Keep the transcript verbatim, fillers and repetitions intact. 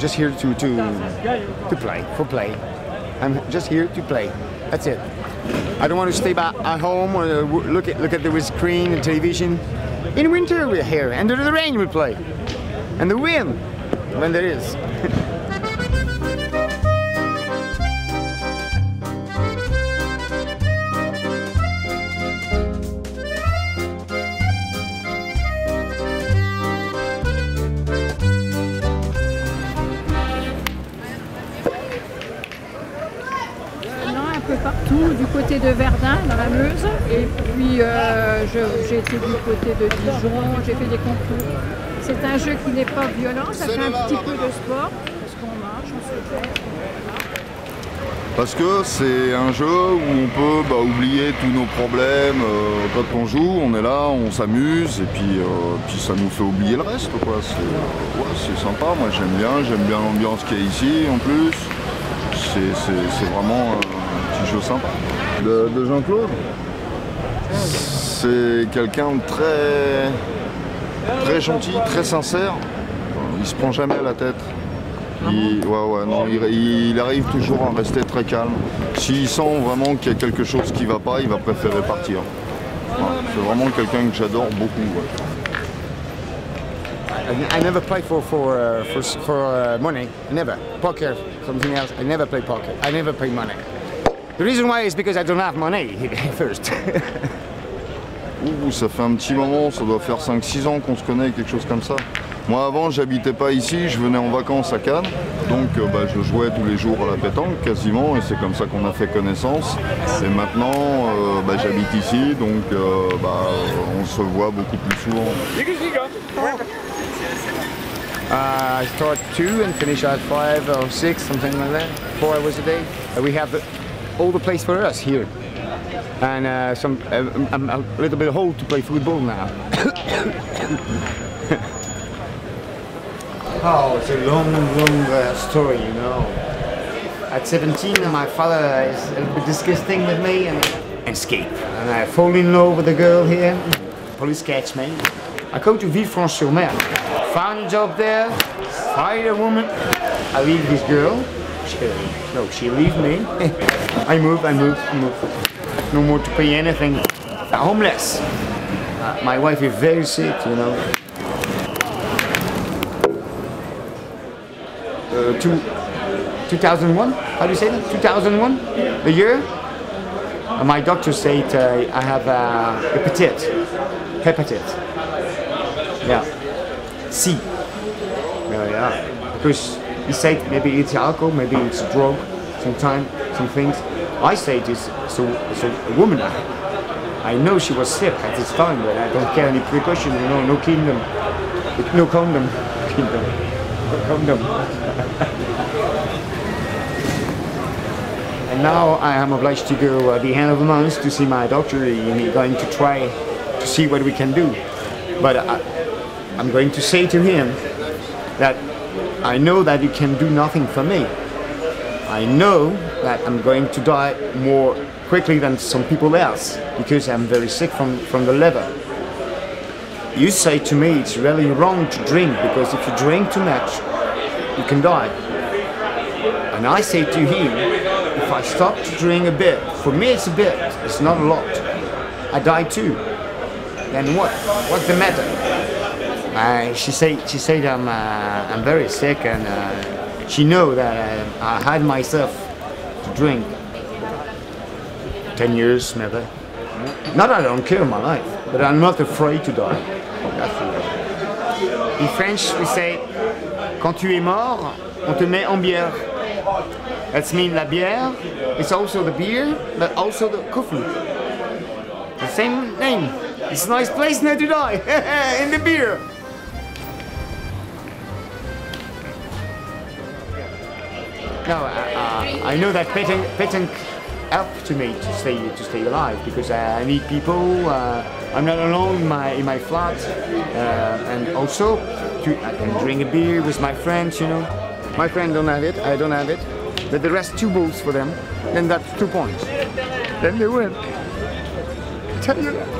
Just here to, to, to play, for play. I'm just here to play. That's it. I don't want to stay back at home or look at, look at the screen and television. In winter we're here, under the rain we play. And the wind, when there is. Partout, du côté de Verdun, dans la Meuse, et puis euh, j'ai été du côté de Dijon, j'ai fait des concours. C'est un jeu qui n'est pas violent, ça fait un petit peu de sport, parce qu'on marche, on se fait. Parce que c'est un jeu où on peut bah, oublier tous nos problèmes, euh, quand on joue, on est là, on s'amuse, et puis, euh, puis ça nous fait oublier le reste, quoi. C'est euh, ouais, sympa, moi j'aime bien, j'aime bien l'ambiance qu'il y a ici en plus, c'est vraiment... Euh, chose sympa. De, de Jean-Claude, c'est quelqu'un de très, très gentil, très sincère. Il se prend jamais à la tête. Il, ouais, ouais, non, il, il arrive toujours à rester très calme. S'il sent vraiment qu'il y a quelque chose qui ne va pas, il va préférer partir. Ouais, c'est vraiment quelqu'un que j'adore beaucoup. Ouais. I never play for for uh, for, for uh, money. Never poker, something else. I never play poker. I never play money. The reason why is because I don't have money first. Ouh, ça fait un petit moment, ça doit faire cinq six ans qu'on se connaît, quelque chose comme ça. Moi avant, j'habitais pas ici, je venais en vacances à Cannes, donc euh, bah, je jouais tous les jours à la pétanque quasiment, et c'est comme ça qu'on a fait connaissance. Et maintenant, euh, bah, j'habite ici, donc euh, bah, on se voit beaucoup plus souvent. Uh, I start at two and finish at five or six, something like that. Four hours a day. Uh, we have the all the place for us here, and uh, some uh, I'm a little bit old to play football now. Oh, it's a long, long uh, story, you know. At seventeen, my father is a little bit disgusting with me and escape, and I fall in love with a girl here. Police catch me. I go to Villefranche-sur-Mer, found a job there, hired a woman. I leave this girl. Uh, no, she leaves me. I move, I move, I move. No more to pay anything. I'm homeless. Uh, my wife is very sick, you know. Uh, two, two thousand one? How do you say that? two thousand one? Yeah. The year? Uh, my doctor said uh, I have uh, hepatitis. Hepatitis. Yeah. C. Yeah, yeah. Because he said maybe it's alcohol, maybe it's a drug, sometime, some things. I say this, so, so a woman, I, I know she was sick at this time, but I don't care any precaution, you know, no condom, no condom, no condom. And now I am obliged to go at the end of the month to see my doctor, and he's going to try to see what we can do. But I, I'm going to say to him that I know that you can do nothing for me. I know that I'm going to die more quickly than some people else because I'm very sick from, from the liver. You say to me it's really wrong to drink because if you drink too much, you can die. And I say to him, if I stop to drink a bit, for me it's a bit, it's not a lot. I die too. Then what? What's the matter? Uh, she said, she said I'm, uh, I'm very sick and uh, she knows that uh, I had myself to drink. Ten years, never. Not that I don't care my life, but I'm not afraid to die. In French, we say, quand tu es mort, on te met en bière. That means la bière, it's also the beer, but also the coffee. The same name. It's a nice place now to die, in the beer. No, uh, uh, I know that Pétanque, Pétanque helped to me to stay to stay alive because uh, I need people. Uh, I'm not alone in my in my flat, uh, and also to, I can drink a beer with my friends. You know, my friend don't have it, I don't have it, but the rest two balls for them, then that's two points. Then they win. I tell you that.